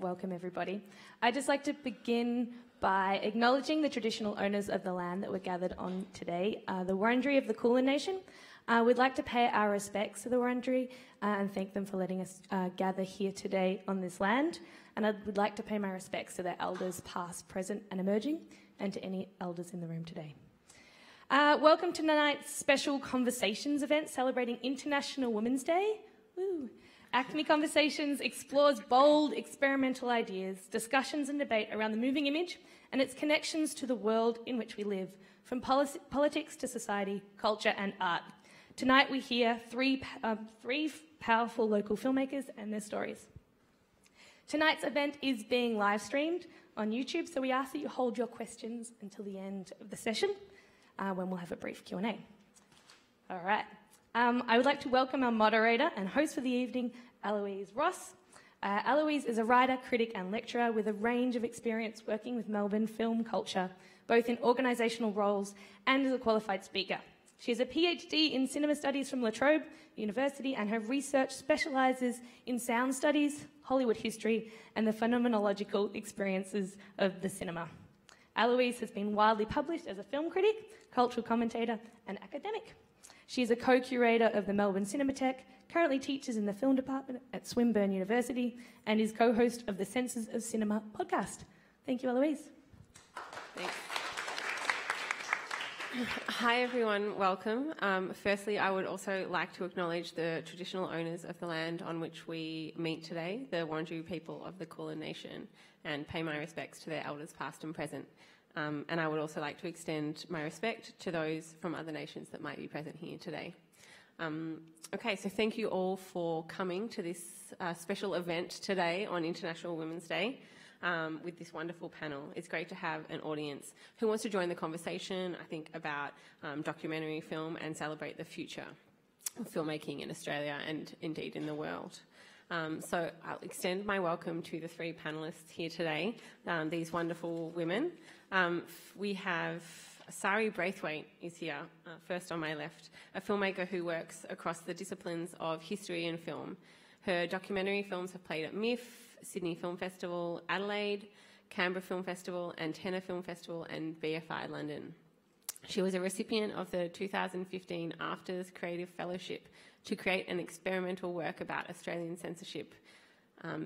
Welcome everybody. I'd just like to begin by acknowledging the traditional owners of the land that we're gathered on today, the Wurundjeri of the Kulin Nation. We'd like to pay our respects to the Wurundjeri and thank them for letting us gather here today on this land. And I would like to pay my respects to their elders past, present and emerging, and to any elders in the room today. Welcome to tonight's special Conversations event celebrating International Women's Day. Woo. ACMI Conversations explores bold, experimental ideas, discussions and debate around the moving image and its connections to the world in which we live, from politics to society, culture and art. Tonight we hear three powerful local filmmakers and their stories. Tonight's event is being live streamed on YouTube, so we ask that you hold your questions until the end of the session when we'll have a brief Q&A. All right. I would like to welcome our moderator and host for the evening, Eloise Ross. Eloise is a writer, critic and lecturer with a range of experience working with Melbourne film culture, both in organisational roles and as a qualified speaker. She has a PhD in cinema studies from La Trobe University, and her research specialises in sound studies, Hollywood history and the phenomenological experiences of the cinema. Eloise has been widely published as a film critic, cultural commentator and academic. She is a co-curator of the Melbourne Cinematheque, currently teaches in the film department at Swinburne University, and is co-host of the Senses of Cinema podcast. Thank you, Eloise. Thanks. Hi, everyone. Welcome. Firstly, I would also like to acknowledge the traditional owners of the land on which we meet today, the Wurundjeri people of the Kulin Nation, and pay my respects to their elders past and present. And I would also like to extend my respect to those from other nations that might be present here today. Okay, so thank you all for coming to this special event today on International Women's Day with this wonderful panel. It's great to have an audience who wants to join the conversation, I think, about documentary film and celebrate the future of filmmaking in Australia and indeed in the world. So I'll extend my welcome to the three panellists here today, these wonderful women. We have Sari Braithwaite is here, first on my left, a filmmaker who works across the disciplines of history and film. Her documentary films have played at MIFF, Sydney Film Festival, Adelaide, Canberra Film Festival, Antenna Film Festival and BFI London. She was a recipient of the 2015 AFTRS Creative Fellowship to create an experimental work about Australian censorship.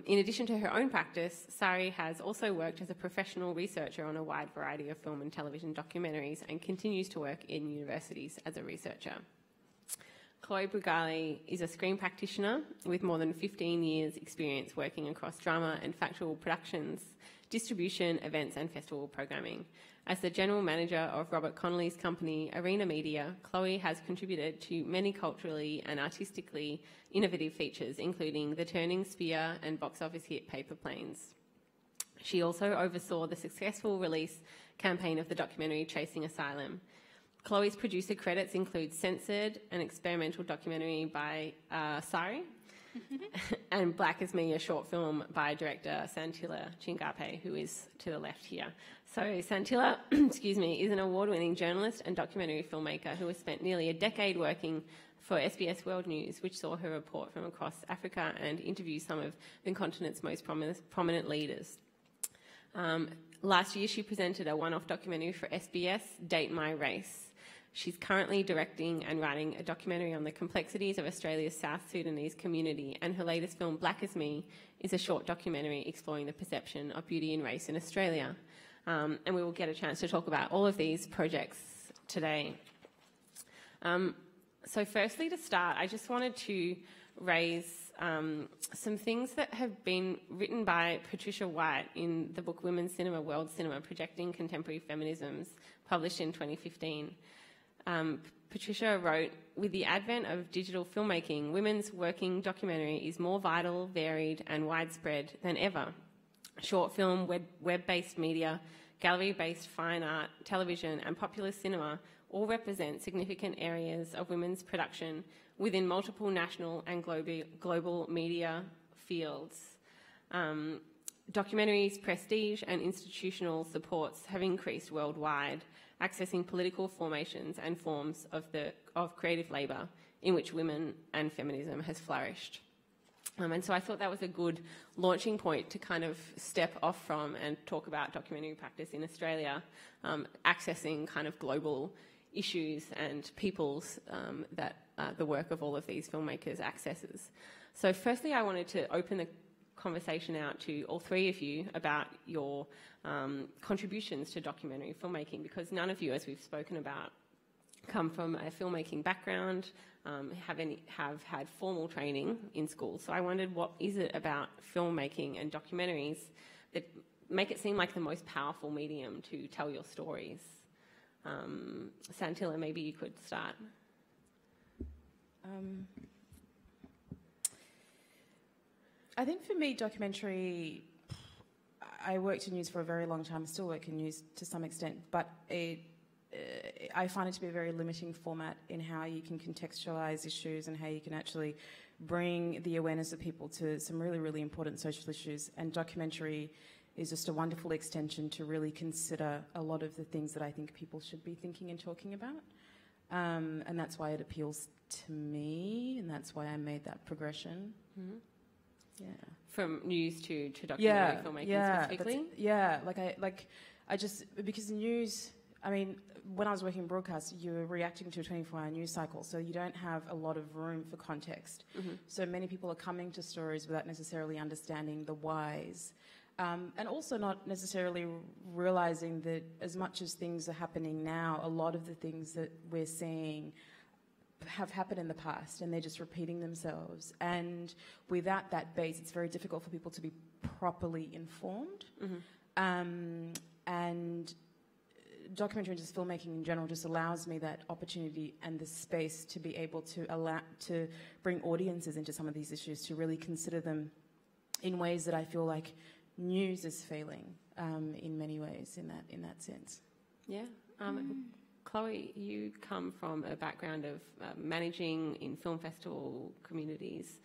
In addition to her own practice, Sari has also worked as a professional researcher on a wide variety of film and television documentaries and continues to work in universities as a researcher. Chloé Brugalé is a screen practitioner with more than 15 years' experience working across drama and factual productions, distribution, events and festival programming. As the general manager of Robert Connolly's company, Arenamedia, Chloé has contributed to many culturally and artistically innovative features, including The Turning, Spear and box office hit Paper Planes. She also oversaw the successful release campaign of the documentary Chasing Asylum. Chloé's producer credits include Censored, an experimental documentary by Sari, and Black As Me, a short film by director Santilla Chingaipe, who is to the left here. So Santilla, excuse me, is an award-winning journalist and documentary filmmaker who has spent nearly a decade working for SBS World News, which saw her report from across Africa and interview some of the continent's most prominent leaders. Last year, she presented a one-off documentary for SBS, Date My Race. She's currently directing and writing a documentary on the complexities of Australia's South Sudanese community, and her latest film, Black As Me, is a short documentary exploring the perception of beauty and race in Australia. And we will get a chance to talk about all of these projects today. So firstly, to start, I just wanted to raise some things that have been written by Patricia White in the book Women's Cinema, World Cinema, Projecting Contemporary Feminisms, published in 2015. Patricia wrote, with the advent of digital filmmaking, women's working documentary is more vital, varied and widespread than ever. Short film, web-based media, gallery-based fine art, television and popular cinema all represent significant areas of women's production within multiple national and global media fields. Documentaries' prestige and institutional supports have increased worldwide, accessing political formations and forms of creative labour in which women and feminism has flourished. And so I thought that was a good launching point to kind of step off from and talk about documentary practice in Australia, accessing kind of global issues and peoples that the work of all of these filmmakers accesses. So firstly, I wanted to open the conversation out to all three of you about your contributions to documentary filmmaking, because none of you, as we've spoken about, come from a filmmaking background, have had formal training in school. So I wondered, what is it about filmmaking and documentaries that make it seem like the most powerful medium to tell your stories? Santilla, maybe you could start. I think for me, documentary, I worked in news for a very long time, still work in news to some extent, but I find it to be a very limiting format in how you can contextualise issues and how you can actually bring the awareness of people to some really, really important social issues. And documentary is just a wonderful extension to really consider a lot of the things that I think people should be thinking and talking about. And that's why it appeals to me, and that's why I made that progression. Mm-hmm. Yeah. From news to documentary filmmaking specifically? Yeah, like I just, because news, I mean, when I was working in broadcast, you were reacting to a 24-hour news cycle, so you don't have a lot of room for context. Mm-hmm. So many people are coming to stories without necessarily understanding the whys, and also not necessarily realising that as much as things are happening now, a lot of the things that we're seeing have happened in the past, and they're just repeating themselves. And without that base, it's very difficult for people to be properly informed. Mm-hmm. And documentary, just filmmaking in general, just allows me that opportunity and the space to be able to allow to bring audiences into some of these issues, to really consider them in ways that I feel like news is failing in many ways. In that sense, yeah. Chloé, you come from a background of managing in film festival communities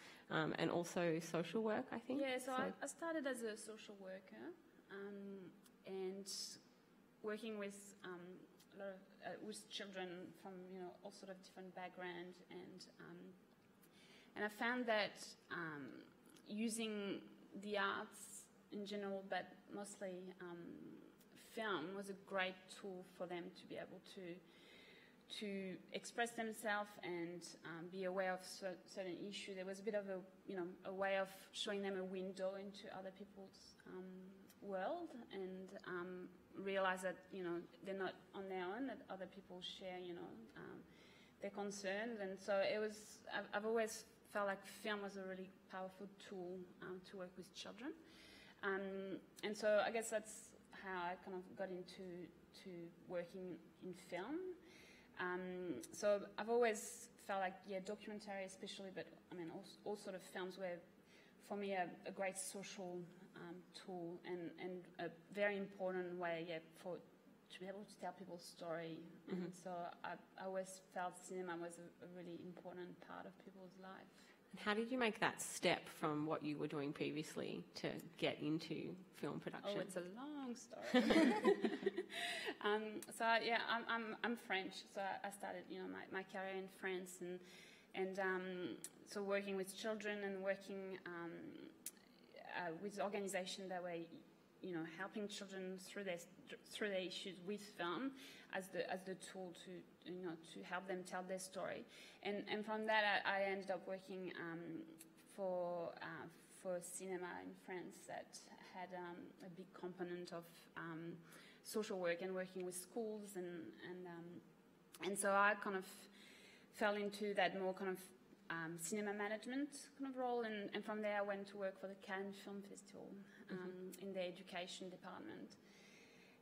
and also social work, I think. Yeah, so I started as a social worker and working with a lot of with children from, you know, all sort of different backgrounds, and I found that using the arts in general, but mostly film, was a great tool for them to be able to express themselves and be aware of certain issues. There was a bit of a way of showing them a window into other people's world, and realize that, you know, they're not on their own, that other people share, you know, their concerns. And so it was, I've always felt like film was a really powerful tool to work with children. And so I guess that's how I kind of got into working in film. So I've always felt like, yeah, documentary especially, but I mean all sort of films were, for me, a great social tool and a very important way, yeah, to be able to tell people's story. Mm-hmm. And so I always felt cinema was a really important part of people's life. And how did you make that step from what you were doing previously to get into film production? Oh, it's a long story. I'm French, so I started, you know, my career in France, and so working with children and working with organizations that were, you know, helping children through their issues with film as the tool to, you know, to help them tell their story. And from that, I ended up working for cinema in France that had a big component of social work and working with schools, and so I kind of fell into that more kind of cinema management kind of role, and from there I went to work for the Cannes Film Festival in the education department.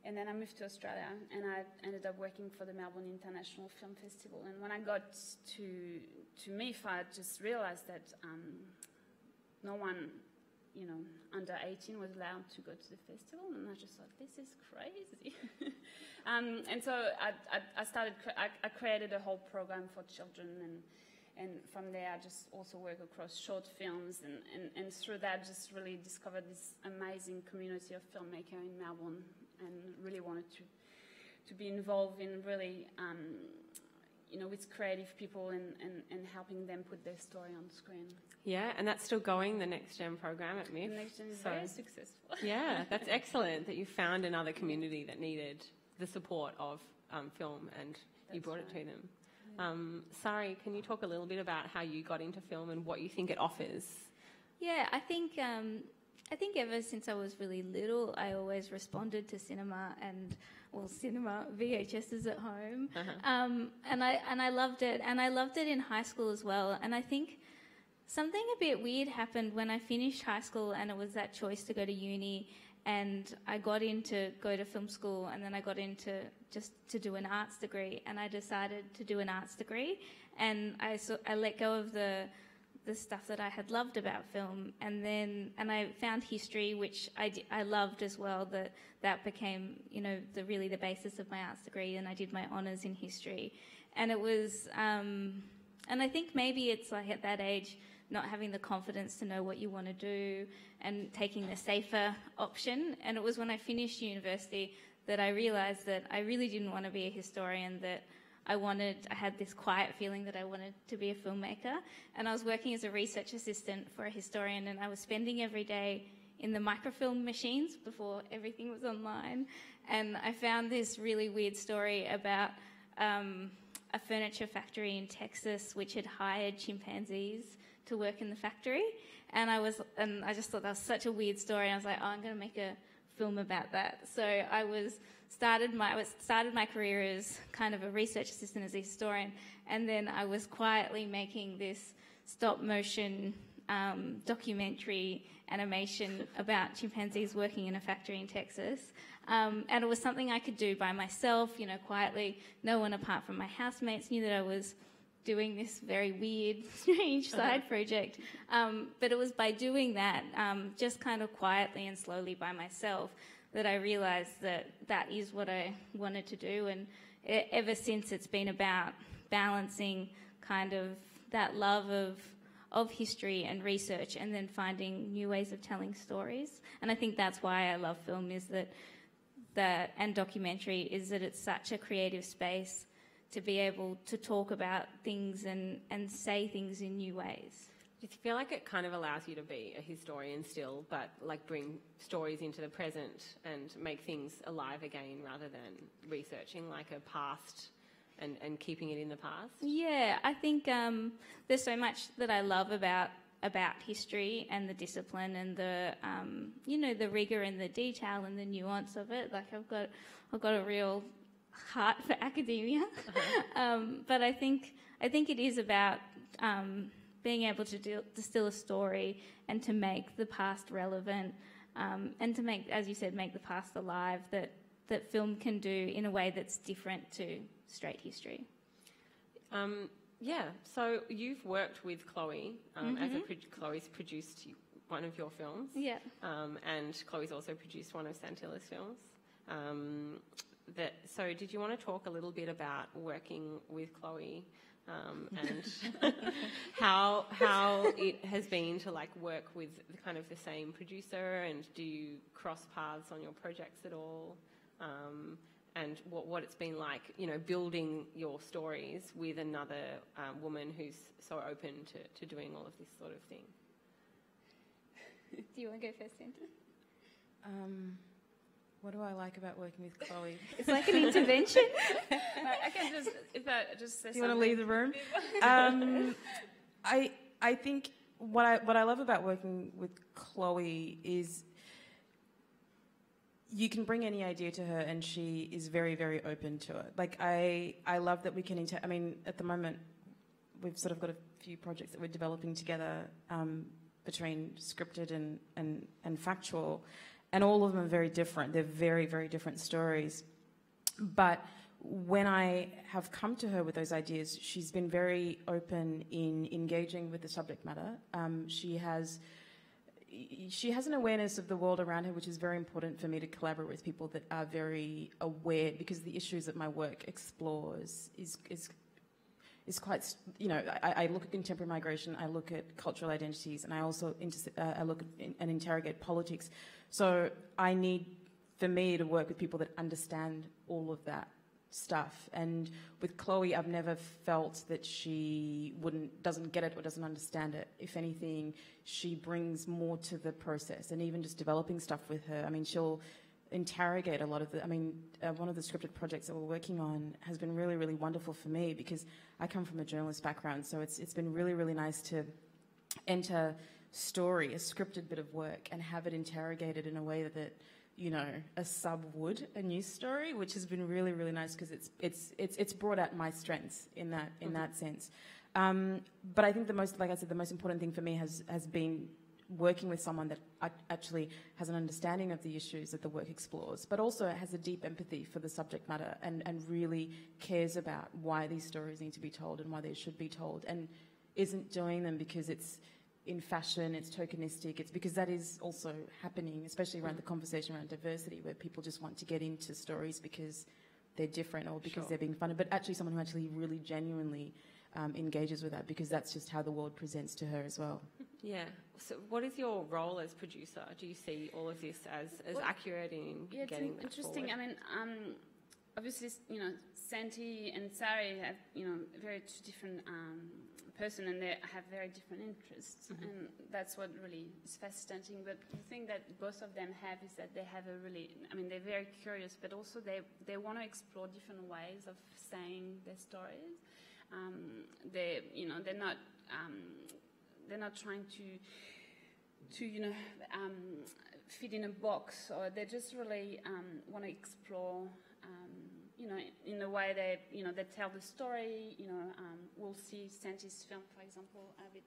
And then I moved to Australia, and I ended up working for the Melbourne International Film Festival. And when I got to MIFF, I just realised that no one you know, under 18 was allowed to go to the festival, and I just thought, this is crazy. And so I created a whole program for children, and from there I just also work across short films, and through that just really discovered this amazing community of filmmakers in Melbourne, and really wanted to be involved in really, you know, with creative people and helping them put their story on screen. Yeah, and that's still going, the Next Gen program at MIFF. The Next Gen is very successful. Yeah, that's excellent that you found another community that needed the support of film, and you brought it to them. Yeah. Sari, can you talk a little bit about how you got into film and what you think it offers? Yeah, I think ever since I was really little, I always responded to cinema and, well, cinema VHSs at home, and I loved it, and I loved it in high school as well. And I think something a bit weird happened when I finished high school, and it was that choice to go to uni, and I got in to go to film school, and then I got into just to do an arts degree, and I decided to do an arts degree, and I let go of the stuff that I had loved about film, and I found history, which I loved as well. That became, you know, really the basis of my arts degree, and I did my honours in history, and it was, and I think maybe it's like at that age, not having the confidence to know what you want to do, and taking the safer option. And it was when I finished university that I realised that I really didn't want to be a historian, that I had this quiet feeling that I wanted to be a filmmaker, and I was working as a research assistant for a historian, and I was spending every day in the microfilm machines before everything was online, and I found this really weird story about a furniture factory in Texas which had hired chimpanzees to work in the factory, and I just thought that was such a weird story, and I was like, oh, I'm going to make a film about that. So I started my career as kind of a research assistant, as a historian, and then I was quietly making this stop motion documentary animation about chimpanzees working in a factory in Texas, and it was something I could do by myself, you know, quietly. No one apart from my housemates knew that I was doing this very weird, strange side project. But it was by doing that, just kind of quietly and slowly by myself, that I realised that is what I wanted to do. And ever since, it's been about balancing kind of that love of history and research, and then finding new ways of telling stories. And I think that's why I love film, is that and documentary, is that it's such a creative space to be able to talk about things and say things in new ways. Do you feel like it kind of allows you to be a historian still, but like bring stories into the present and make things alive again, rather than researching like a past and keeping it in the past? Yeah, I think there's so much that I love about history and the discipline and the, you know, the rigour and the detail and the nuance of it. Like I've got a real heart for academia, but I think it is about being able to distill a story and to make the past relevant, and to make, as you said, make the past alive, that film can do in a way that's different to straight history. Yeah, so you've worked with Chloé, Chloé's produced one of your films, yeah, and Chloé's also produced one of Santilla's films. So did you want to talk a little bit about working with Chloé, and how it has been to like work with kind of the same producer, and do you cross paths on your projects at all, and what it's been like, you know, building your stories with another woman who's so open to doing all of this sort of thing? Do you want to go first, Santa? What do I like about working with Chloé? It's like an intervention. I can just, if I just say, do you want to leave the room? I think what I love about working with Chloé is you can bring any idea to her, and she is very, very open to it. Like I love that we can I mean, at the moment we've sort of got a few projects that we're developing together, between scripted and factual. And all of them are very different. They're very, very different stories. But when I have come to her with those ideas, she's been very open in engaging with the subject matter. She has, she has an awareness of the world around her, which is very important for me to collaborate with people that are very aware, because the issues that my work explores is quite, you know, I look at contemporary migration, I look at cultural identities, and I also I look at and interrogate politics. So I need, for me, to work with people that understand all of that stuff. And with Chloé, I've never felt that she doesn't get it or doesn't understand it. If anything, she brings more to the process. And even just developing stuff with her, I mean, she'll interrogate a lot of the, one of the scripted projects that we're working on has been really, really wonderful for me, because I come from a journalist background, so it's been really, really nice to enter story, a scripted bit of work, and have it interrogated in a way that, you know, a sub would, a news story, which has been really, really nice, because it's brought out my strengths in that that sense. But I think the most, like I said, the most important thing for me has been working with someone that actually has an understanding of the issues that the work explores, but also has a deep empathy for the subject matter and really cares about why these stories need to be told and why they should be told, and isn't doing them because it's in fashion, it's tokenistic, it's because that is also happening, especially around the conversation around diversity, where people just want to get into stories because they're different or because they're being funded, but actually someone who actually really genuinely engages with that, because that's just how the world presents to her as well. Yeah. So what is your role as producer? Do you see all of this as accurate in getting that interesting forward? I mean, obviously, you know, Santi and Sari have, you know, very two different person, and they have very different interests, and that's what really is fascinating. But the thing that both of them have is that they have a really, I mean, they're very curious, but also they want to explore different ways of saying their stories. They're not trying to you know, fit in a box, or they just really want to explore, you know, in the way they, you know, they tell the story. You know, we'll see Santi's film, for example, a bit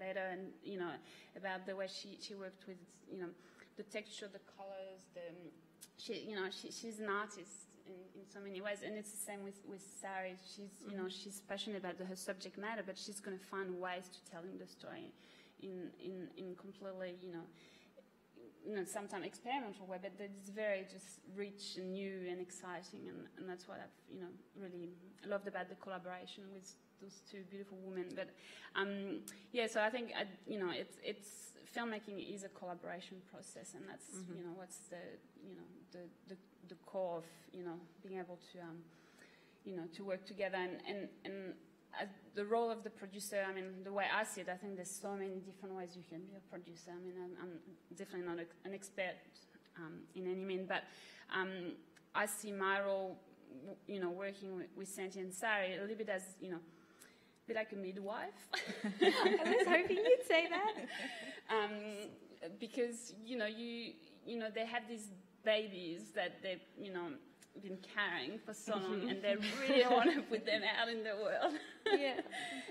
later, and, you know, about the way she worked with, you know, the texture, the colors, she's an artist in so many ways, and it's the same with Sari. She's, you know, she's passionate about her subject matter, but she's going to find ways to telling the story in completely, you know, sometimes experimental way, but it's very just rich and new and exciting, and that's what I've, you know, really loved about the collaboration with those two beautiful women. But yeah, so I think you know, it's filmmaking is a collaboration process, and that's you know, what's the, you know, the core of, you know, being able to you know, to work together, and the role of the producer, I mean, the way I see it, I think there's so many different ways you can be a producer. I mean, I'm definitely not an expert in any mean, but I see my role, you know, working with Santi and Sari a little bit as, you know, a bit like a midwife. I was hoping you'd say that. Because, you know, you know, they have these babies that they, you know, been carrying for so long, and they really want to put them out in the world. Yeah.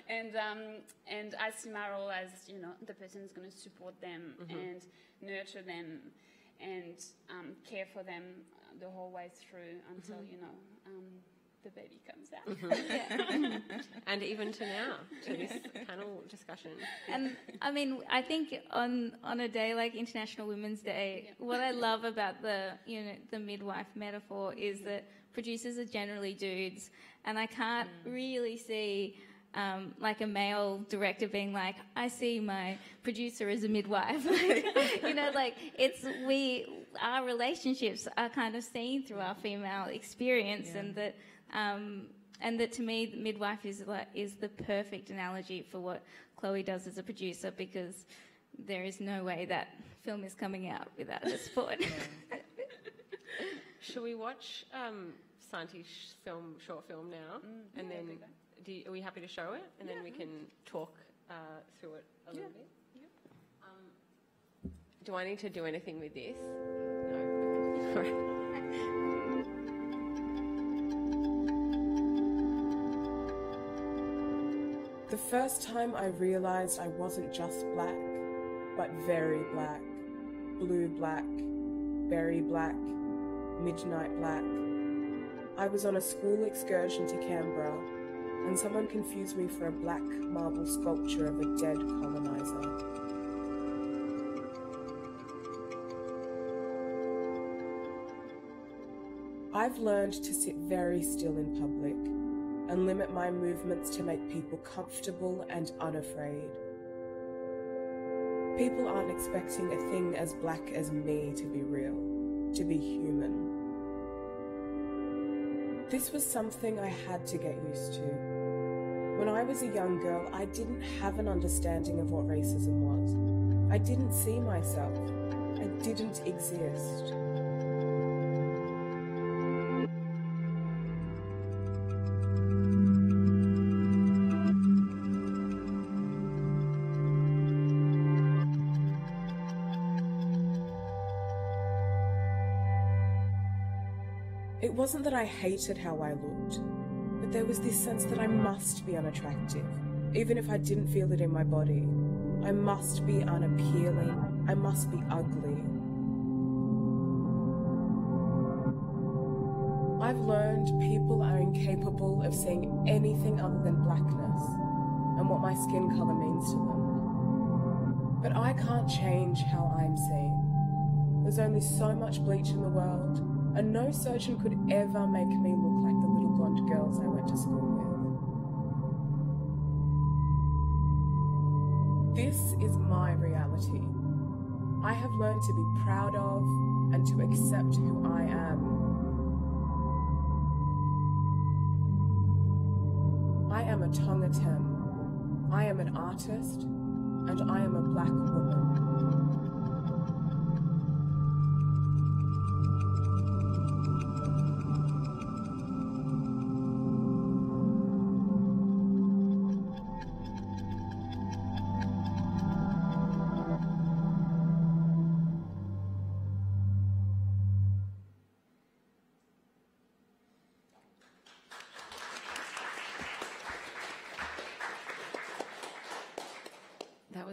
And I see my role as, you know, the person who's going to support them and nurture them and care for them the whole way through until, you know, the baby comes out. And even to now, to this panel discussion. And I mean, I think on a day like International Women's Day, what I love about the, you know, the midwife metaphor is that producers are generally dudes, and I can't really see like a male director being like, I see my producer as a midwife. You know, like, it's our relationships are kind of seen through our female experience, and that. And that, to me, the midwife is the perfect analogy for what Chloé does as a producer, because there is no way that film is coming out without the support. Should we watch Santi's short film now? And then are we happy to show it? And then we can talk through it a little bit. Yeah. Do I need to do anything with this? No. All right. The first time I realised I wasn't just black, but very black, blue black, berry black, midnight black. I was on a school excursion to Canberra, and someone confused me for a black marble sculpture of a dead coloniser. I've learned to sit very still in public and limit my movements to make people comfortable and unafraid. People aren't expecting a thing as black as me to be real, to be human. This was something I had to get used to. When I was a young girl, I didn't have an understanding of what racism was. I didn't see myself. I didn't exist. It wasn't that I hated how I looked, but there was this sense that I must be unattractive, even if I didn't feel it in my body. I must be unappealing. I must be ugly. I've learned people are incapable of seeing anything other than blackness and what my skin colour means to them. But I can't change how I'm seen. There's only so much bleach in the world, and no surgeon could ever make me look like the little blonde girls I went to school with. This is my reality. I have learned to be proud of and to accept who I am. I am Atong Atem. I am an artist, and I am a black woman.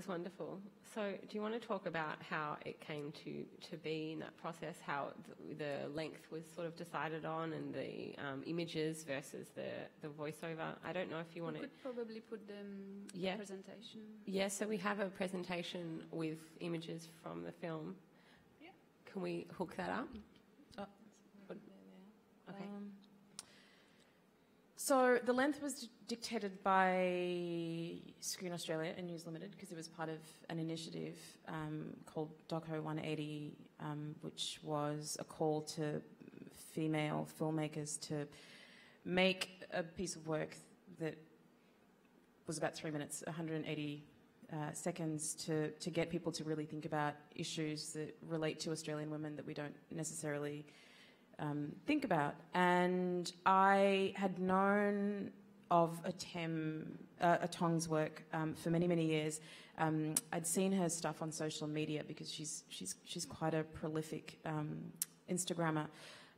Wonderful. So do you want to talk about how it came to be in that process, how the length was sort of decided on and the images versus the voiceover? I don't know if you want to... We could probably put the presentation. Yeah, so we have a presentation with images from the film. Yeah. Can we hook that up? Oh. Okay. So the length was dictated by Screen Australia and News Limited because it was part of an initiative called DocHo 180, which was a call to female filmmakers to make a piece of work that was about 3 minutes, 180 seconds, to get people to really think about issues that relate to Australian women that we don't necessarily... think about. And I had known of Atong's work for many, many years. I'd seen her stuff on social media because she's quite a prolific Instagrammer,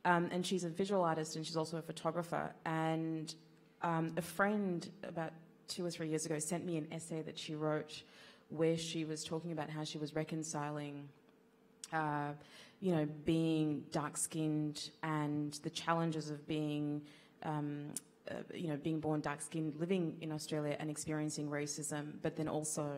and she's a visual artist and she's also a photographer. And a friend about 2 or 3 years ago sent me an essay that she wrote where she was talking about how she was reconciling you know, being dark-skinned and the challenges of being, you know, being born dark-skinned, living in Australia and experiencing racism, but then also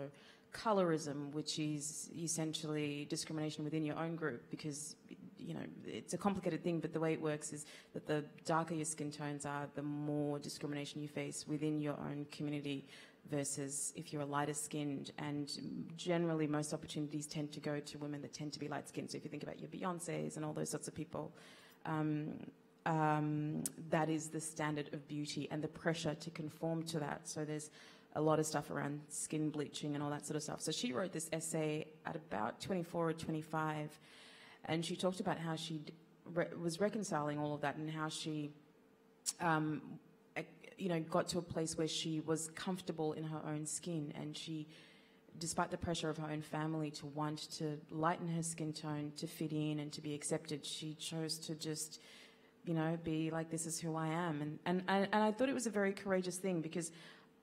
colorism, which is essentially discrimination within your own group because, you know, it's a complicated thing, but the way it works is that the darker your skin tones are, the more discrimination you face within your own community versus if you're lighter-skinned. And generally most opportunities tend to go to women that tend to be light-skinned. So if you think about your Beyoncés and all those sorts of people, that is the standard of beauty and the pressure to conform to that. So there's a lot of stuff around skin bleaching and all that sort of stuff. So she wrote this essay at about 24 or 25, and she talked about how she was reconciling all of that and how she... you know, got to a place where she was comfortable in her own skin, and she, despite the pressure of her own family to want to lighten her skin tone to fit in and to be accepted, she chose to just, you know, be like, this is who I am. And I thought it was a very courageous thing because,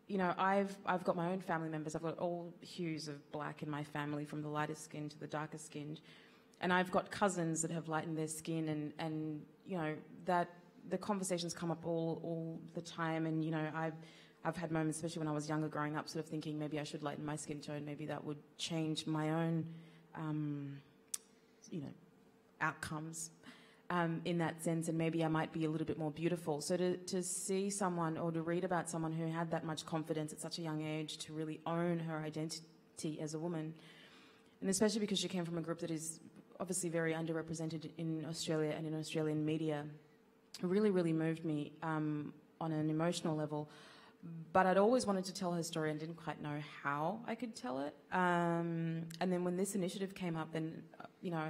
you know, I've got my own family members. I've got all hues of black in my family, from the lighter skinned to the darker skinned, and I've got cousins that have lightened their skin, and you know that. The conversations come up all the time, and you know I've had moments, especially when I was younger growing up, sort of thinking maybe I should lighten my skin tone, maybe that would change my own, you know, outcomes. in that sense, and maybe I might be a little bit more beautiful. So to see someone or to read about someone who had that much confidence at such a young age to really own her identity as a woman, and especially because she came from a group that is obviously very underrepresented in Australia and in Australian media, really, really moved me on an emotional level. But I'd always wanted to tell her story and didn't quite know how I could tell it. And then when this initiative came up, and, you know,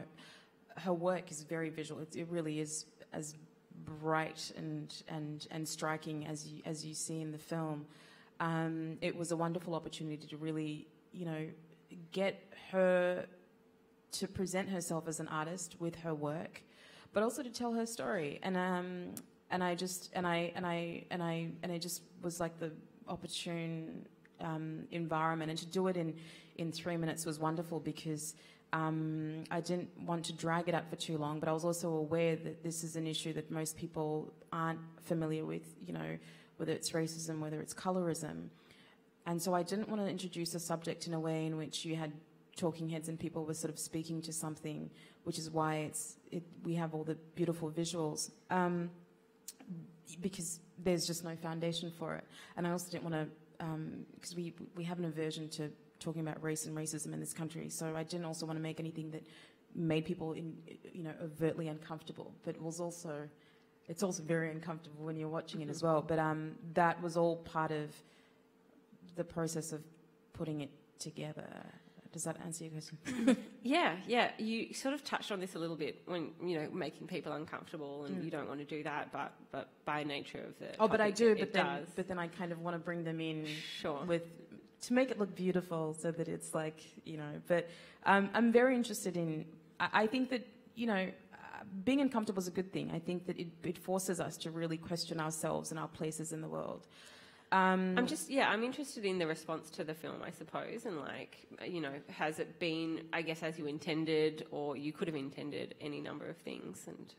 her work is very visual. It really is as bright and striking as you see in the film. It was a wonderful opportunity to really, you know, get her to present herself as an artist with her work, but also to tell her story. And it just was like the opportune environment, and to do it in 3 minutes was wonderful because I didn't want to drag it out for too long, but I was also aware that this is an issue that most people aren't familiar with, you know, whether it's racism, whether it's colorism. And so I didn't want to introduce a subject in a way in which you had talking heads and people were sort of speaking to something, which is why we have all the beautiful visuals, because there's just no foundation for it. And I also didn't want to, because we have an aversion to talking about race and racism in this country, so I didn't also want to make anything that made people, you know, overtly uncomfortable. But it was also, it's also very uncomfortable when you're watching it as well. But that was all part of the process of putting it together. Does that answer your question? Yeah. You sort of touched on this a little bit when, you know, making people uncomfortable, and you don't want to do that, but by nature of the topic, but I do. But then I kind of want to bring them in, sure, with. To make it look beautiful so that it's like, you know, but I'm very interested in, I think that, you know, being uncomfortable is a good thing. I think that it forces us to really question ourselves and our places in the world. I'm interested in the response to the film, I suppose, and like, you know, has it been, I guess, as you intended, or you could have intended any number of things? And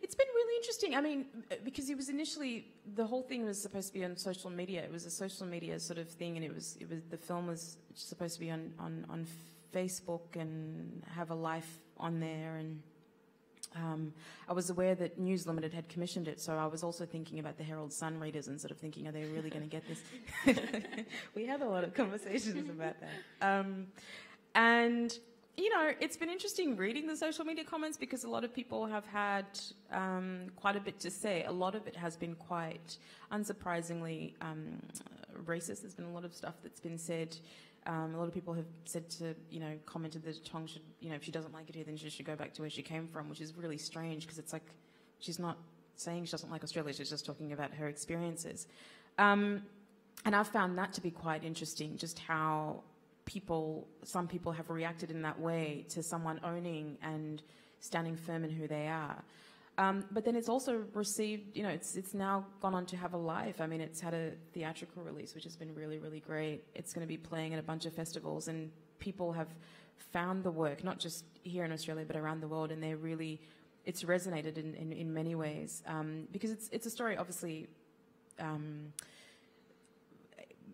it's been really interesting. I mean, because it was initially, the whole thing was supposed to be on social media. It was a social media sort of thing, and it was the film was supposed to be on Facebook and have a life on there. And I was aware that News Limited had commissioned it, so I was also thinking about the Herald Sun readers and sort of thinking, are they really going to get this? We had a lot of conversations about that. And you know, it's been interesting reading the social media comments because a lot of people have had quite a bit to say. A lot of it has been quite, unsurprisingly, racist. There's been a lot of stuff that's been said. A lot of people have said to, you know, commented that Tong should, you know, if she doesn't like it here, then she should go back to where she came from, which is really strange because it's like she's not saying she doesn't like Australia. She's just talking about her experiences. And I've found that to be quite interesting, just how some people have reacted in that way to someone owning and standing firm in who they are. But then it's also received, you know, it's now gone on to have a life. I mean, it's had a theatrical release, which has been really, really great. It's going to be playing at a bunch of festivals, and people have found the work, not just here in Australia, but around the world, and they're really, it's resonated in many ways. Because it's a story, obviously,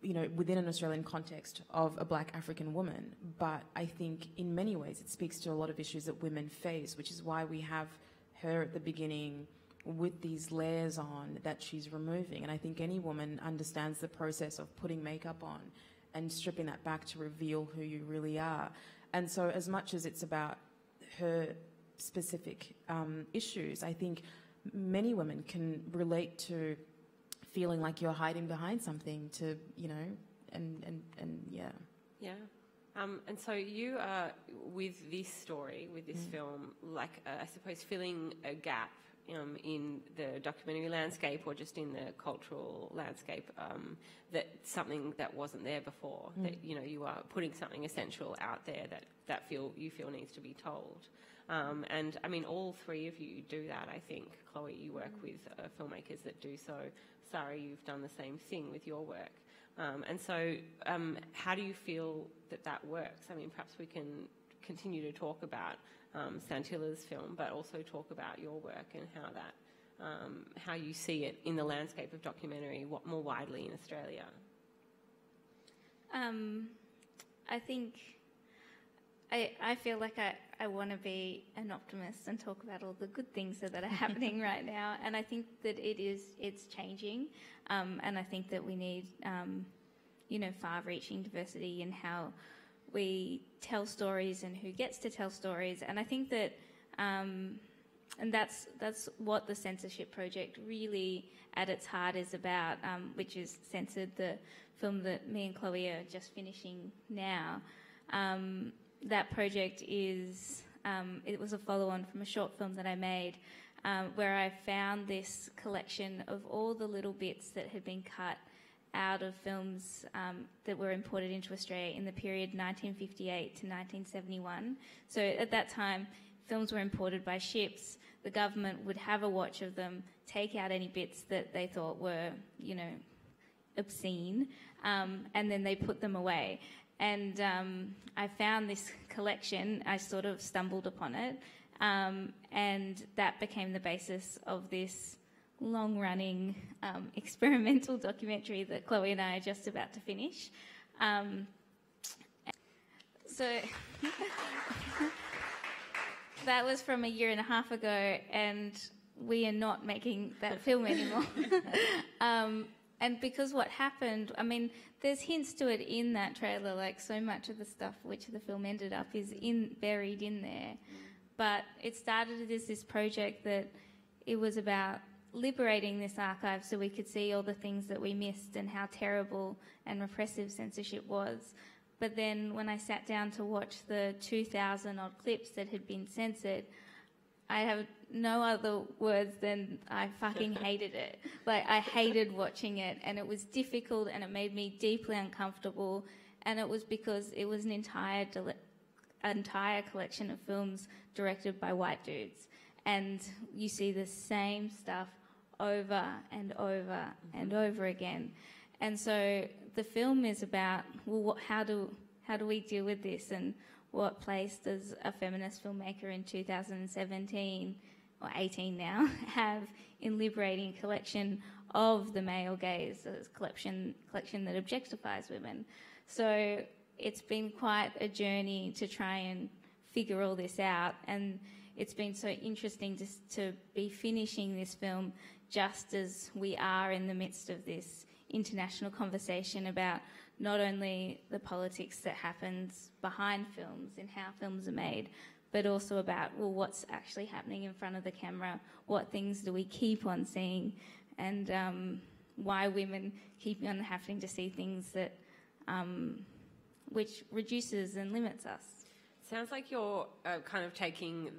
you know, within an Australian context of a black African woman, but I think in many ways it speaks to a lot of issues that women face, which is why we have her at the beginning with these layers on that she's removing. And I think any woman understands the process of putting makeup on and stripping that back to reveal who you really are. And so as much as it's about her specific issues, I think many women can relate to feeling like you're hiding behind something, to, you know, and so you are with this story, with this film, like I suppose filling a gap in the documentary landscape, or just in the cultural landscape, that something that wasn't there before. That, you know, you are putting something essential out there that you feel needs to be told. And I mean, all three of you do that. I think, Chloé, you work with filmmakers that do so. Sari, you've done the same thing with your work. And so how do you feel that works? I mean, perhaps we can continue to talk about Santilla's film, but also talk about your work and how you see it in the landscape of documentary, what more widely in Australia. I think I feel like I want to be an optimist and talk about all the good things that are happening right now. And I think that it's changing. And I think that we need, far-reaching diversity in how we tell stories and who gets to tell stories. And I think that, and that's what the censorship project really at its heart is about, which is Censored, the film that me and Chloé are just finishing now. That project is, it was a follow-on from a short film that I made where I found this collection of all the little bits that had been cut out of films that were imported into Australia in the period 1958 to 1971. So at that time, films were imported by ships. The government would have a watch of them, take out any bits that they thought were, obscene, and then they put them away. And I found this collection, I sort of stumbled upon it, and that became the basis of this long-running experimental documentary that Chloé and I are just about to finish. That was from 1.5 years ago, and we are not making that film anymore. And because what happened, there's hints to it in that trailer, like so much of the stuff which the film ended up is buried in there. But it started as this project that it was about liberating this archive so we could see all the things that we missed and how terrible and repressive censorship was. But then when I sat down to watch the 2,000 odd clips that had been censored, I have no other words than I fucking hated it. Like, I hated watching it, and it was difficult, and it made me deeply uncomfortable, and it was because it was an entire collection of films directed by white dudes. And you see the same stuff over and over and over again. And so the film is about, well, how do we deal with this, and what place does a feminist filmmaker in 2017, or 18 now, have in liberating a collection of the male gaze, this collection that objectifies women? So it's been quite a journey to try and figure all this out, and it's been so interesting just to be finishing this film just as we are in the midst of this international conversation about not only the politics that happens behind films and how films are made, but also about, well, what's actually happening in front of the camera, what things do we keep on seeing, and why women keep on having to see things that which reduces and limits us. Sounds like you're kind of taking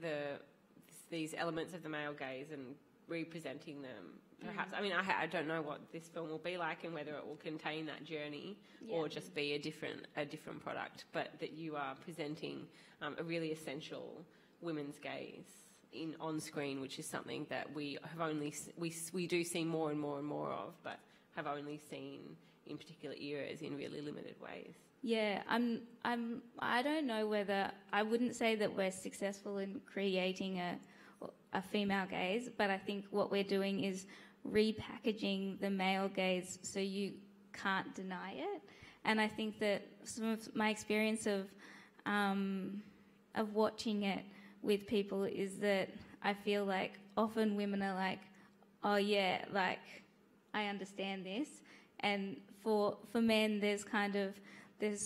these elements of the male gaze and representing them. Perhaps, I don't know what this film will be like and whether it will contain that journey or just be a different product, but that you are presenting a really essential women's gaze on screen, which is something that we have we do see more and more and more of, but have only seen in particular eras in really limited ways. Yeah, I don't know whether I wouldn't say that we're successful in creating a female gaze, but I think what we're doing is repackaging the male gaze so you can't deny it. And I think that some of my experience of watching it with people is that I feel like often women are like, oh yeah, like I understand this, and for men there's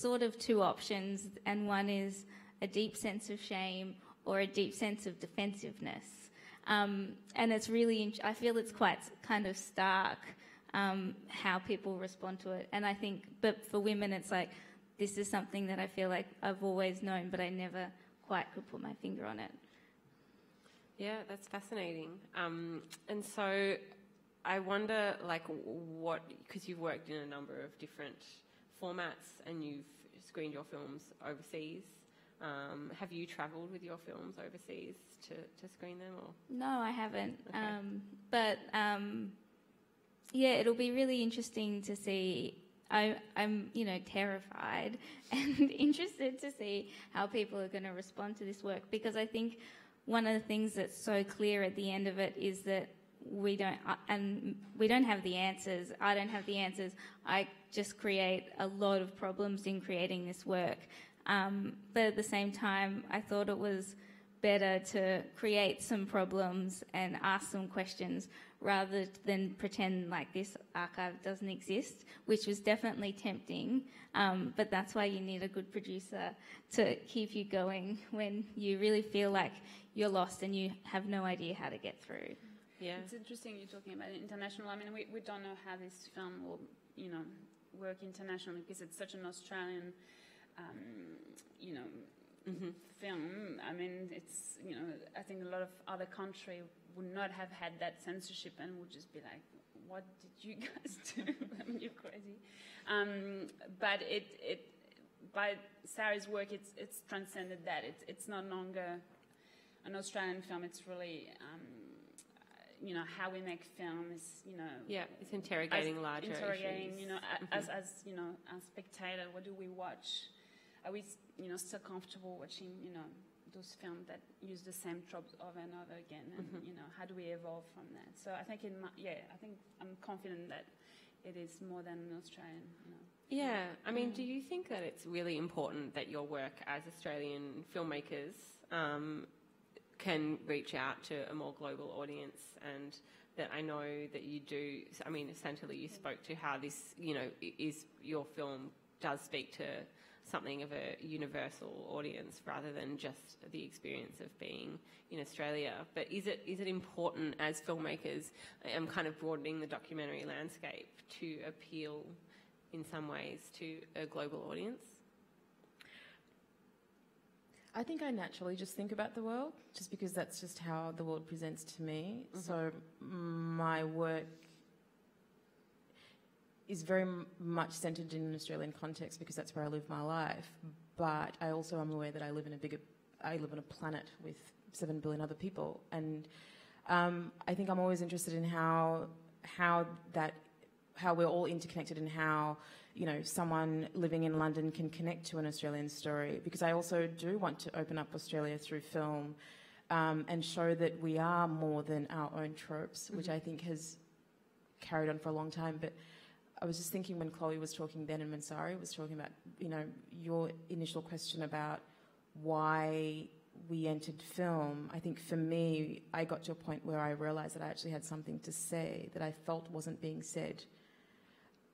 sort of two options, and one is a deep sense of shame or a deep sense of defensiveness. And it's really, I feel it's quite kind of stark how people respond to it. And I think, but for women, it's like, this is something that I feel like I've always known, but I never quite could put my finger on it. Yeah, that's fascinating. And so I wonder, like, what, because you've worked in a number of different formats and you've screened your films overseas. Have you travelled with your films overseas to screen them? Or? No, I haven't. Okay. Yeah, it'll be really interesting to see. I'm terrified and interested to see how people are going to respond to this work, because I think one of the things that's so clear at the end of it is that we don't have the answers. I don't have the answers. I just create a lot of problems in creating this work. But at the same time, I thought it was better to create some problems and ask some questions rather than pretend like this archive doesn't exist, which was definitely tempting. But that's why you need a good producer to keep you going when you really feel like you're lost and you have no idea how to get through. Yeah, it's interesting you're talking about international. I mean, we don't know how this film will, you know, work internationally because it's such an Australian, you know, mm-hmm. film. I mean, it's, you know, I think a lot of other countries would not have had that censorship and would just be like, what did you guys do? I mean, you're crazy. But it by Sari's work, it's transcended that. It's no longer an Australian film. It's really, you know, how we make films, you know. Yeah, it's interrogating larger issues. Interrogating, you know, mm-hmm. as you know, as spectator, what do we watch? Are we, you know, still comfortable watching, you know, those films that use the same tropes over and over again? And, mm-hmm. you know, how do we evolve from that? So I think, I think I'm confident that it is more than an Australian, you know. Yeah, I mean, do you think that it's really important that your work as Australian filmmakers can reach out to a more global audience? And that I know that you do, I mean, essentially you spoke to how this, you know, is your film does speak to something of a universal audience rather than just the experience of being in Australia. But is it important as filmmakers, I'm kind of broadening the documentary landscape, to appeal in some ways to a global audience? I think I naturally just think about the world, just because that's just how the world presents to me. Mm-hmm. So my work is very much centred in an Australian context because that's where I live my life. But I also am aware that I live in on a planet with 7 billion other people, and I think I'm always interested in how we're all interconnected and how, you know, someone living in London can connect to an Australian story. Because I also do want to open up Australia through film and show that we are more than our own tropes, mm-hmm. which I think has carried on for a long time, but. I was just thinking when Chloé was talking then and when Sari was talking about, you know, your initial question about why we entered film. I think for me, I got to a point where I realised that I actually had something to say that I felt wasn't being said.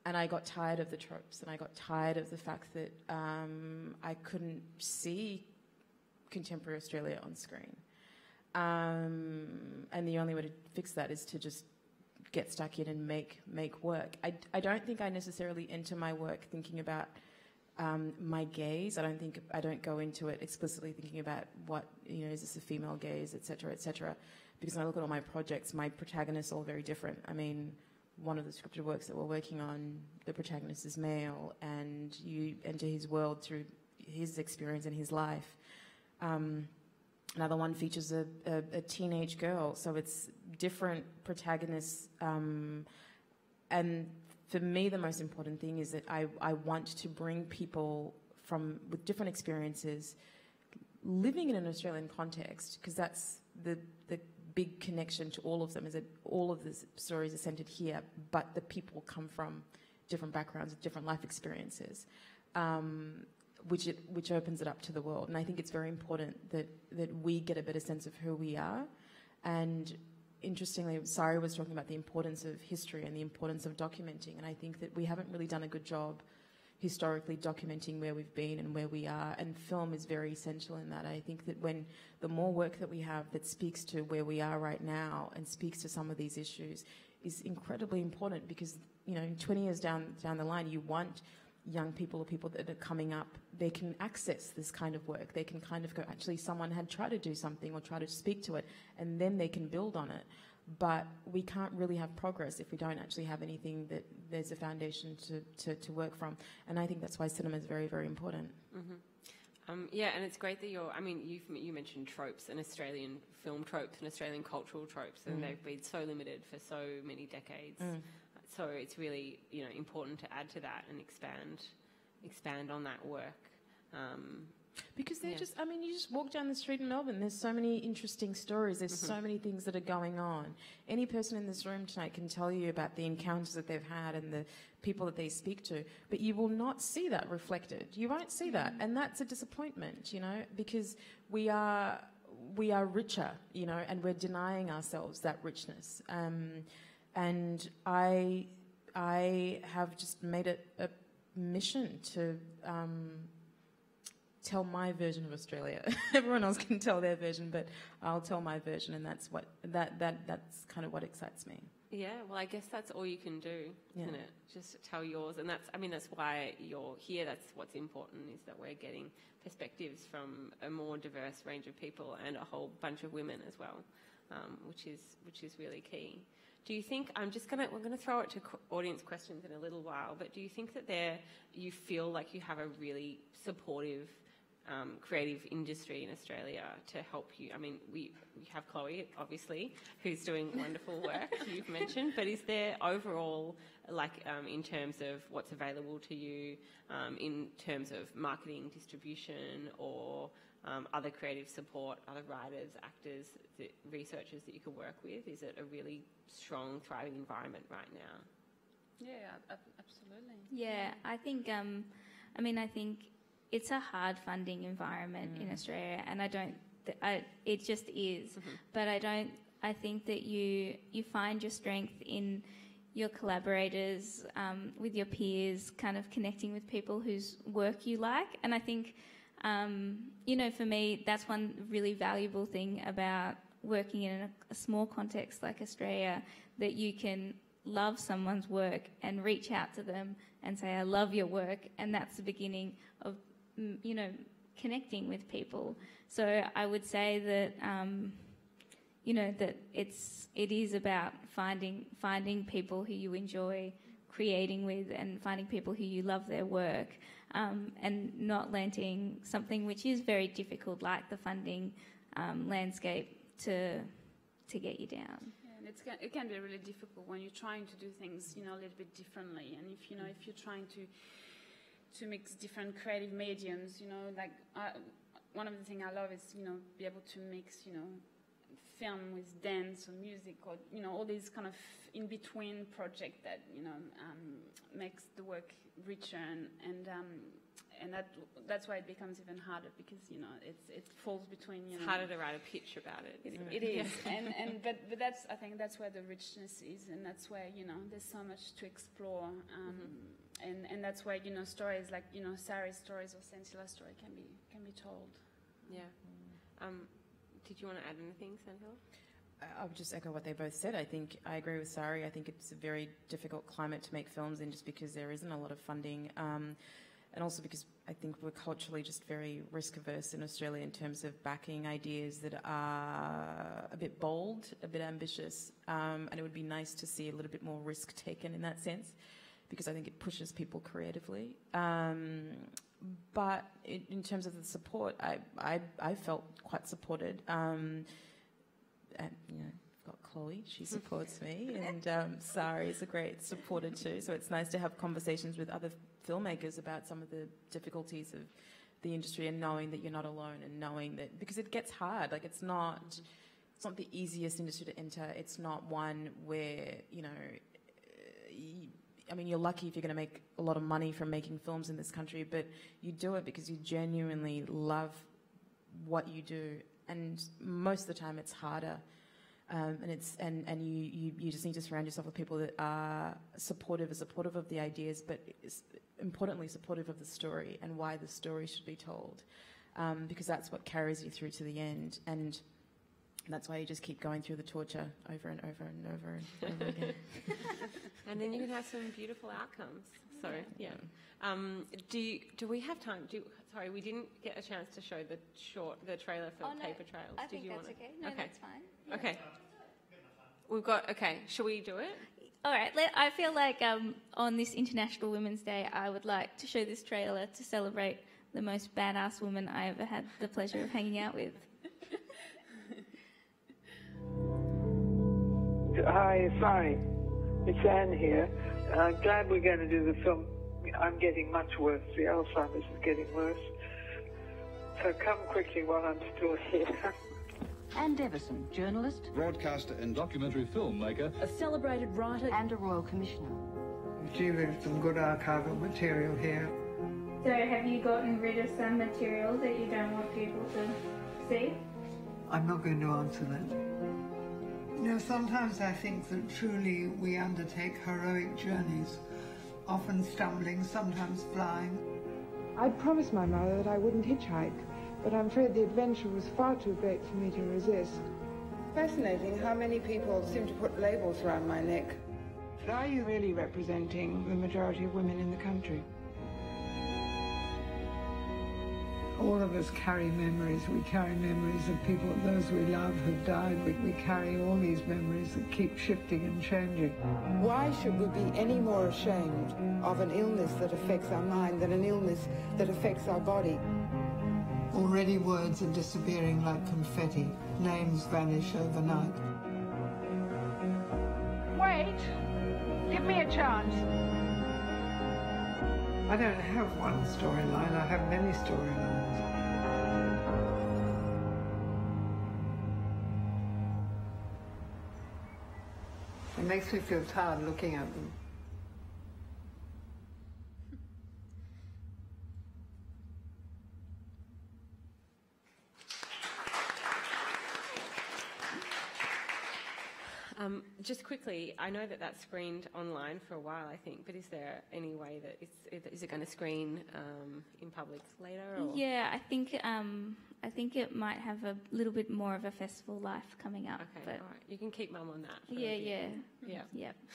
And I got tired of the tropes and I got tired of the fact that I couldn't see contemporary Australia on screen. And the only way to fix that is to just get stuck in and make work. I don't think I necessarily enter my work thinking about my gaze. I don't go into it explicitly thinking about what, you know, is this a female gaze, et cetera, because when I look at all my projects, my protagonists are all very different. I mean, one of the scripted works that we're working on, the protagonist is male, and you enter his world through his experience and his life. Another one features a teenage girl, so it's different protagonists. And for me, the most important thing is that I want to bring people with different experiences living in an Australian context, because that's the big connection to all of them, is that all of the stories are centred here, but the people come from different backgrounds with different life experiences. Which opens it up to the world. And I think it's very important that we get a better sense of who we are. And interestingly, Sari was talking about the importance of history and the importance of documenting. And I think that we haven't really done a good job historically documenting where we've been and where we are. And film is very essential in that. I think that the more work that we have that speaks to where we are right now and speaks to some of these issues is incredibly important, because, you know, 20 years down the line, you want young people or people that are coming up, they can access this kind of work. They can kind of go, actually, someone had tried to do something or try to speak to it, and then they can build on it. But we can't really have progress if we don't actually have anything that there's a foundation to work from. And I think that's why cinema is very, very important. Mm-hmm. Yeah, and it's great that you mentioned tropes and Australian film tropes and Australian cultural tropes, and they've been so limited for so many decades. So it's really, you know, important to add to that and expand on that work. Because they're just, I mean, you just walk down the street in Melbourne, there's so many interesting stories, there's so many things that are going on. Any person in this room tonight can tell you about the encounters that they've had and the people that they speak to, but you will not see that reflected. You won't see that, and that's a disappointment, you know, because we are richer, you know, and we're denying ourselves that richness. And I have just made it a mission to tell my version of Australia. Everyone else can tell their version, but I'll tell my version, and that's what that's kind of what excites me. Yeah, well, I guess that's all you can do, isn't it? Just tell yours, and that's, I mean, that's why you're here. That's what's important, is that we're getting perspectives from a more diverse range of people and a whole bunch of women as well, which is really key. Do you think, we're going to throw it to audience questions in a little while, but do you think that you feel like you have a really supportive creative industry in Australia to help you? I mean, we have Chloé, obviously, who's doing wonderful work, you've mentioned, but is there overall, like, in terms of what's available to you, in terms of marketing, distribution, or other creative support, other writers, actors, the researchers that you can work with? Is it a really strong, thriving environment right now? Yeah, absolutely. Yeah, I think, I think it's a hard funding environment in Australia, and it just is. But I think that you find your strength in your collaborators, with your peers, kind of connecting with people whose work you like. And I think, you know, for me, that's one really valuable thing about working in a small context like Australia, that you can love someone's work and reach out to them and say, I love your work. And that's the beginning of, you know, connecting with people. So I would say that, you know, that it is about finding people who you enjoy creating with and finding people who you love their work, and not letting something which is very difficult, like the funding landscape, to get you down. Yeah, and it can be really difficult when you're trying to do things, you know, a little bit differently. And if you know, if you're trying to mix different creative mediums, you know, like one of the things I love is, you know, be able to mix, you know, film with dance or music, or, you know, all these kind of in-between project that, you know, makes the work richer, and that's why it becomes even harder, because, you know, it falls between, you know, it's harder to write a pitch about it. It is, but that's, I think that's where the richness is, and that's where, you know, there's so much to explore, and that's where, you know, stories like, you know, Sari's stories or Santilla's story can be told. Yeah. Did you want to add anything, Sandhill? I'll just echo what they both said. I think I agree with Sari. I think it's a very difficult climate to make films in, just because there isn't a lot of funding, and also because I think we're culturally just very risk-averse in Australia in terms of backing ideas that are a bit bold, a bit ambitious, and it would be nice to see a little bit more risk taken in that sense, because I think it pushes people creatively. But in terms of the support, I felt quite supported. And, you know, I've got Chloé, she supports me, and Sari is a great supporter too. So it's nice to have conversations with other filmmakers about some of the difficulties of the industry, and knowing that you're not alone, and knowing that, because it gets hard. Like, it's not the easiest industry to enter. It's not one where, you know, I mean, you're lucky if you're going to make a lot of money from making films in this country, but you do it because you genuinely love what you do, and most of the time it's harder, and you just need to surround yourself with people that are supportive of the ideas, but importantly supportive of the story and why the story should be told, because that's what carries you through to the end, and that's why you just keep going through the torture over and over and over and over again. And then you can have some beautiful outcomes. So, yeah. Do we have time? Sorry, we didn't get a chance to show the trailer for Paper Trails. I think that's okay. No, that's fine. Yeah. Okay. Shall we do it? All right. I feel like on this International Women's Day, I would like to show this trailer to celebrate the most badass woman I ever had the pleasure of hanging out with. Hi, Sari. It's Anne here. I'm glad we're going to do the film. I'm getting much worse. The Alzheimer's is getting worse. So come quickly while I'm still here. Anne Deveson, journalist, broadcaster and documentary filmmaker, a celebrated writer and a royal commissioner. Do you have some good archival material here? So have you gotten rid of some material that you don't want people to see? I'm not going to answer that. You know, sometimes I think that truly we undertake heroic journeys, often stumbling, sometimes flying. I promised my mother that I wouldn't hitchhike, but I'm afraid the adventure was far too great for me to resist. Fascinating how many people seem to put labels around my neck. Are you really representing the majority of women in the country? All of us carry memories. We carry memories of people, those we love, who've died. We carry all these memories that keep shifting and changing. Why should we be any more ashamed of an illness that affects our mind than an illness that affects our body? Already words are disappearing like confetti. Names vanish overnight. Wait! Give me a chance. I don't have one storyline, I have many storylines. It makes me feel tired looking at them. Just quickly, I know that that's screened online for a while, I think, but is there any way that is it going to screen in public later? Or? Yeah, I think it might have a little bit more of a festival life coming up. Okay, but all right. You can keep Mum on that. For yeah.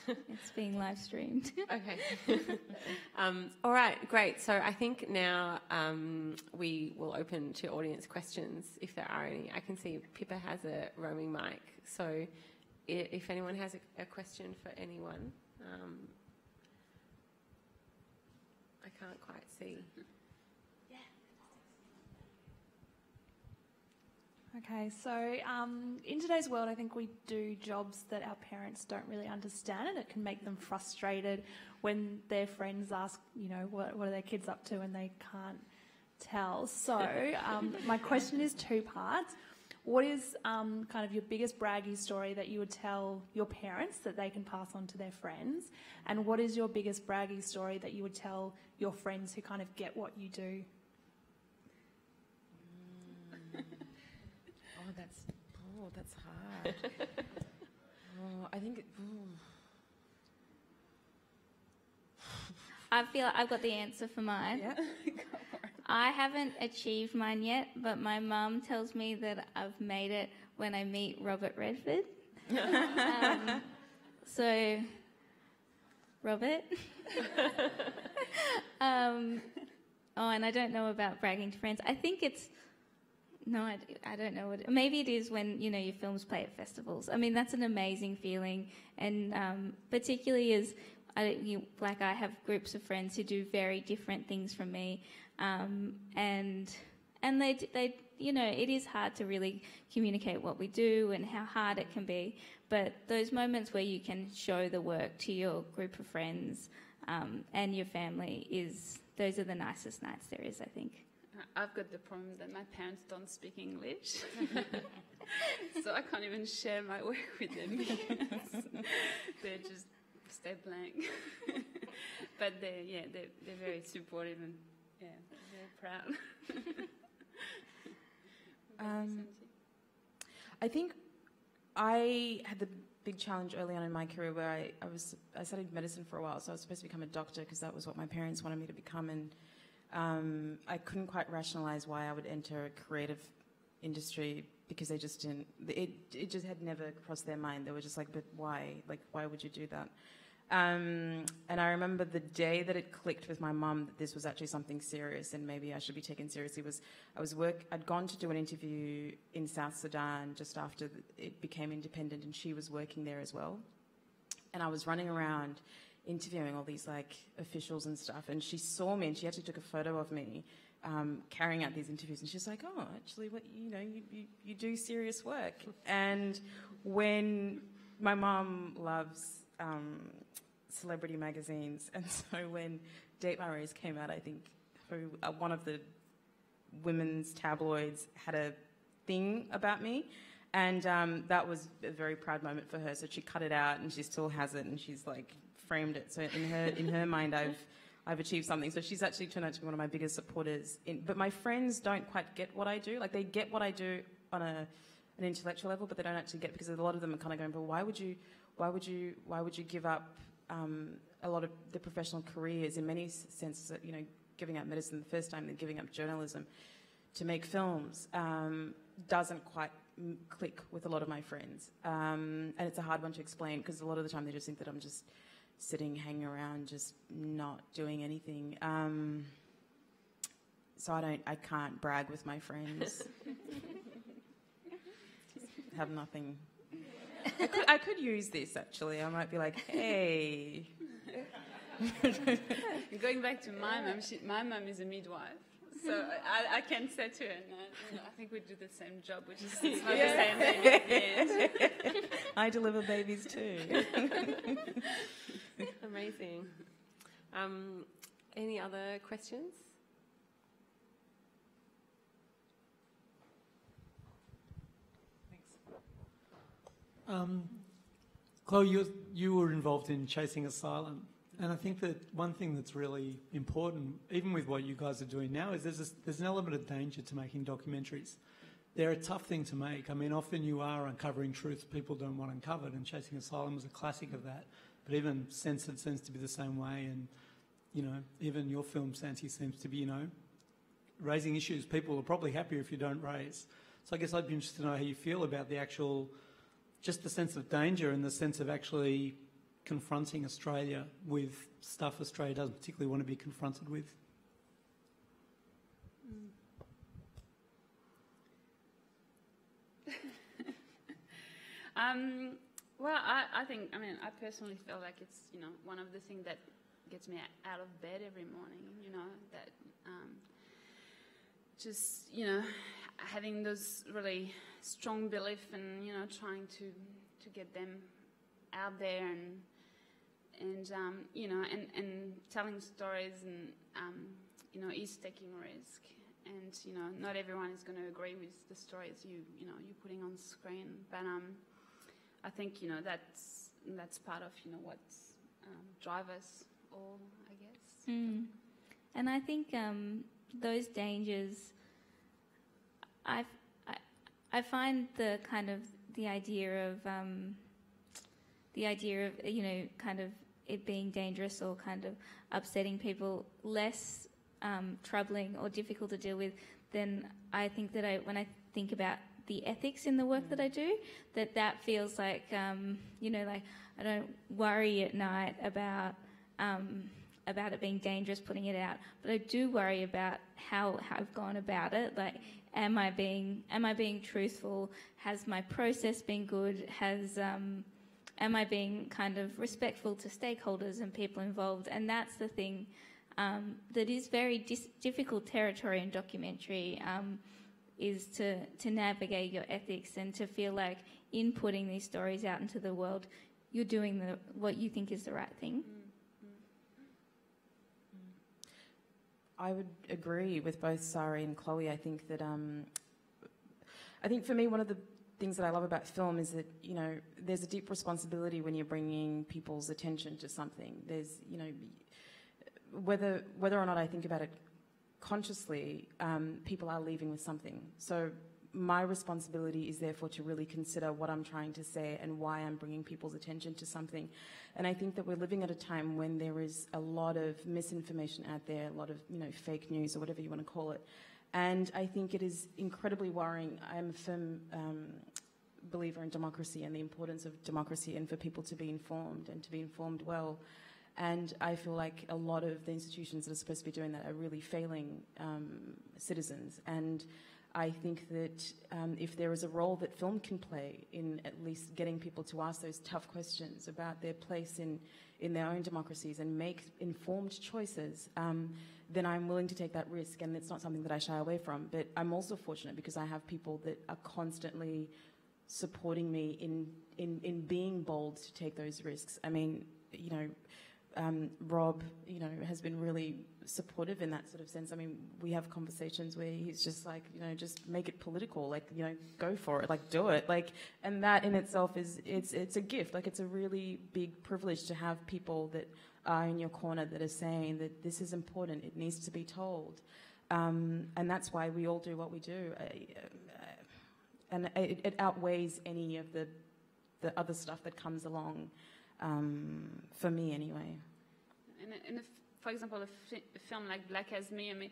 It's being live streamed. Okay. All right, great. So I think now we will open to audience questions if there are any. I can see Pippa has a roaming mic, so. If anyone has a question for anyone, I can't quite see. Okay, so in today's world, I think we do jobs that our parents don't really understand, and it can make them frustrated when their friends ask, you know, what are their kids up to, and they can't tell. So my question is two parts. What is kind of your biggest braggy story that you would tell your parents that they can pass on to their friends? And what is your biggest braggy story that you would tell your friends who kind of get what you do? Oh, that's hard. I feel like I've got the answer for mine. Yeah. I haven't achieved mine yet, but my mum tells me that I've made it when I meet Robert Redford. So, Robert. And I don't know about bragging to friends. I think it's... No, I don't know what... Maybe it is when, you know, your films play at festivals. I mean, that's an amazing feeling. And particularly as... I have groups of friends who do very different things from me, and they you know, it is hard to really communicate what we do and how hard it can be. But those moments where you can show the work to your group of friends and your family, those are the nicest nights there is, I think. I've got the problem that my parents don't speak English, so I can't even share my work with them because they're just. Stay blank. But they're very supportive and very proud. I think I had the big challenge early on in my career where I studied medicine for a while, so I was supposed to become a doctor because that was what my parents wanted me to become, and I couldn't quite rationalize why I would enter a creative industry because they just didn't. It just had never crossed their mind. They were just like, but why? Like, why would you do that? And I remember the day that it clicked with my mum that this was actually something serious and maybe I should be taken seriously was I'd gone to do an interview in South Sudan just after it became independent, and she was working there as well. And I was running around interviewing all these like officials and stuff, and she saw me and she actually took a photo of me carrying out these interviews, and she's like, oh, actually, what, you know, you do serious work. And when my mum loves... celebrity magazines, and so when Date My Race came out, I think one of the women's tabloids had a thing about me. And that was a very proud moment for her. So she cut it out, and she still has it, and she's like framed it. So in her mind, I've achieved something. So she's actually turned out to be one of my biggest supporters. But my friends don't quite get what I do. Like, they get what I do on an intellectual level, but they don't actually get it, because a lot of them are kind of going, "Well, why would you give up a lot of their professional careers? In many senses, you know, giving up medicine the first time, then giving up journalism to make films doesn't quite." Click with a lot of my friends, and it's a hard one to explain, because a lot of the time they just think that I'm just sitting, hanging around, just not doing anything. So I can't brag with my friends. Just have nothing. I could use this, actually. I might be like, hey. Going back to my mum, my mum is a midwife. So I can say to her, no, I think we do the same job, which is not the same thing. I deliver babies too. Amazing. Any other questions? Thanks. Chloe, you were involved in Chasing Asylum. And I think that one thing that's really important, even with what you guys are doing now, is there's an element of danger to making documentaries. They're a tough thing to make. I mean, often you are uncovering truths people don't want uncovered, and Chasing Asylum is a classic of that. But even Censored seems to be the same way, and, you know, even your film, Santi, seems to be, you know, raising issues people are probably happier if you don't raise. So I guess I'd be interested to know how you feel about the actual, just the sense of danger and the sense of actually confronting Australia with stuff Australia doesn't particularly want to be confronted with. I personally feel like it's, you know, one of the things that gets me out of bed every morning, you know, that just, you know, having those really strong belief and, you know, trying to get them out there and you know, and telling stories and, you know, is taking risk. And, you know, not everyone is going to agree with the stories you're putting on screen. But I think, you know, that's part of, you know, what's drive us all, I guess. Mm. And I think those dangers, I find the kind of the idea of... the idea of, you know, kind of it being dangerous or kind of upsetting people less troubling or difficult to deal with than I think that when I think about the ethics in the work that I do, that feels like, you know, like I don't worry at night about it being dangerous, putting it out, but I do worry about how I've gone about it, like... Am I being truthful? Has my process been good? Am I being kind of respectful to stakeholders and people involved? And that's the thing that is very difficult territory in documentary, is to navigate your ethics and to feel like in putting these stories out into the world, you're doing what you think is the right thing. I would agree with both Sari and Chloe. I think that for me one of the things that I love about film is that, you know, there's a deep responsibility when you're bringing people's attention to something. There's, you know, whether or not I think about it consciously, people are leaving with something. So my responsibility is therefore to really consider what I'm trying to say and why I'm bringing people's attention to something. And I think that we're living at a time when there is a lot of misinformation out there, a lot of, you know, fake news or whatever you want to call it. And I think it is incredibly worrying. I'm a firm believer in democracy and the importance of democracy and for people to be informed and to be informed well. And I feel like a lot of the institutions that are supposed to be doing that are really failing citizens. And I think that if there is a role that film can play in at least getting people to ask those tough questions about their place in their own democracies and make informed choices, then I'm willing to take that risk, and it's not something that I shy away from. But I'm also fortunate because I have people that are constantly supporting me in being bold to take those risks. I mean, you know, Rob, you know, has been really supportive in that sort of sense. I mean, we have conversations where he's just like, you know, just make it political, like, you know, go for it, like, do it, like, and that in itself is, it's a gift, like, it's a really big privilege to have people that are in your corner that are saying that this is important, it needs to be told, and that's why we all do what we do, and it outweighs any of the other stuff that comes along, for me anyway. And if, for example, a film like Black As Me, I mean,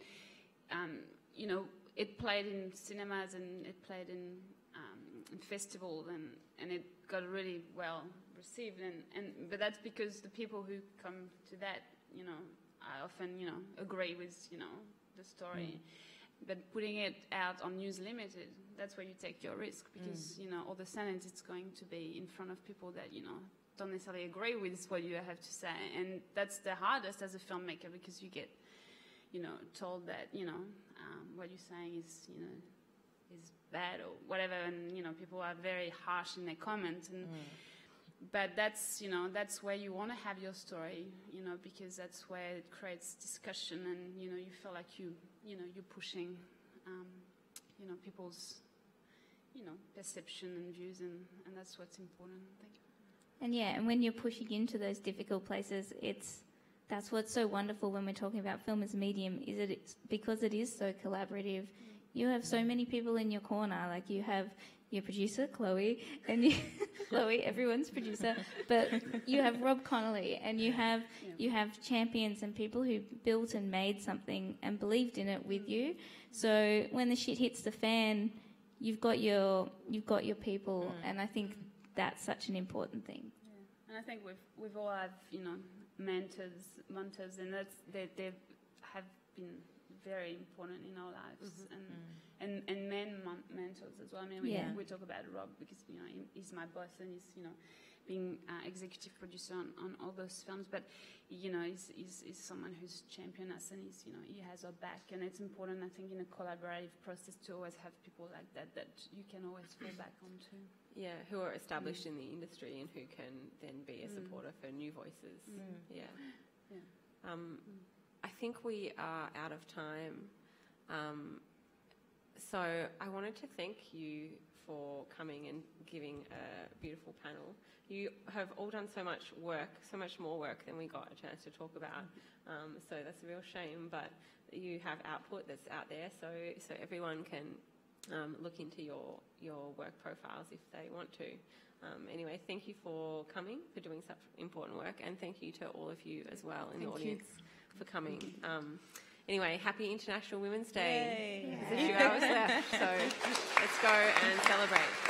you know, it played in cinemas and it played in festivals, and it got really well received, but that's because the people who come to that, you know, I often, you know, agree with, you know, the story. Mm. But putting it out on News Limited, that's where you take your risk, because, you know, all the sentence, it's going to be in front of people that, you know, don't necessarily agree with what you have to say, and that's the hardest as a filmmaker, because you get, you know, told that, you know, what you're saying is, you know, is bad or whatever, and, you know, people are very harsh in their comments, and but that's, you know, that's where you want to have your story, you know, because that's where it creates discussion, and, you know, you feel like you know, you're pushing, you know, people's, you know, perception and views, and that's what's important. Thank you. And yeah, and when you're pushing into those difficult places, that's what's so wonderful when we're talking about film as a medium, is it's because it is so collaborative. You have so many people in your corner, like you have your producer, Chloé, and you, Chloé, everyone's producer, but you have Rob Connolly, and you have champions and people who built and made something and believed in it with you. So when the shit hits the fan, you've got your people, and I think that's such an important thing. Yeah. And I think we've all have, you know, mentors, and that's they have been very important in our lives, and mentors as well. I mean, we talk about Rob because, you know, he's my boss, and he's, you know, being executive producer on all those films, but, you know, he's someone who's championed us, and he's, you know, he has our back, and it's important, I think, in a collaborative process to always have people like that you can always fall back onto. Yeah, who are established in the industry and who can then be a supporter for new voices. Yeah. Yeah. I think we are out of time. So I wanted to thank you for coming and giving a beautiful panel. You have all done so much work, so much more work than we got a chance to talk about. So that's a real shame, but you have output that's out there, so everyone can look into your work profiles if they want to. Anyway, thank you for coming, for doing such important work, and thank you to all of you as well in the audience for coming. Anyway, happy International Women's Day. There's a few hours left, so let's go and celebrate.